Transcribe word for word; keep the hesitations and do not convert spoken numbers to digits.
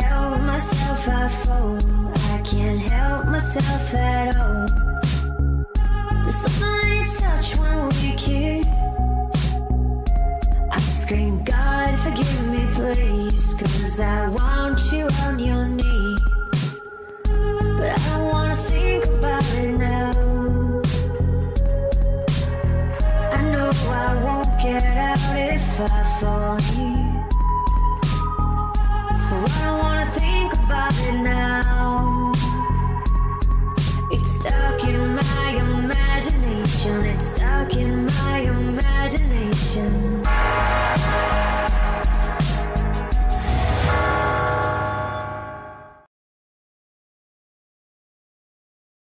help myself, I fall. I can't help myself at all. There's something you touch when we kiss. I scream, God, forgive me, please, 'cause I want you on your knees. But I don't wanna think about it now. I know I won't get out if I fall here. So I don't wanna think about it now. It's stuck in my imagination. It's stuck in my imagination.